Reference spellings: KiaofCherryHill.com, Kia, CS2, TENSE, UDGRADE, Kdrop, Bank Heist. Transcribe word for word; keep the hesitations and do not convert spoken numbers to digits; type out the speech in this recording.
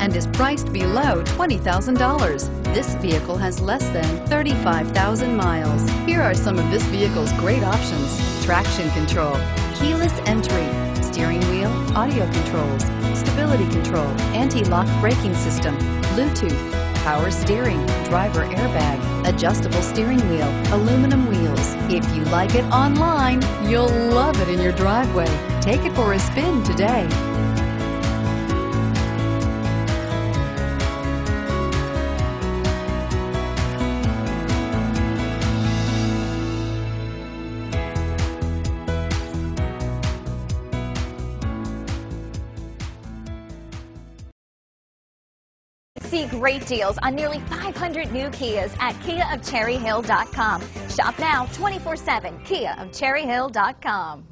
and is priced below twenty thousand dollars. This vehicle has less than thirty-five thousand miles. Here are some of this vehicle's great options: traction control, keyless entry, steering wheel audio controls, stability control, anti-lock braking system, Bluetooth, power steering, driver airbag, adjustable steering wheel, aluminum wheels. If you like it online, you'll love it in your driveway. Take it for a spin today. See great deals on nearly five hundred new Kias at Kia of Cherry Hill dot com. Shop now twenty-four seven, Kia of Cherry Hill dot com.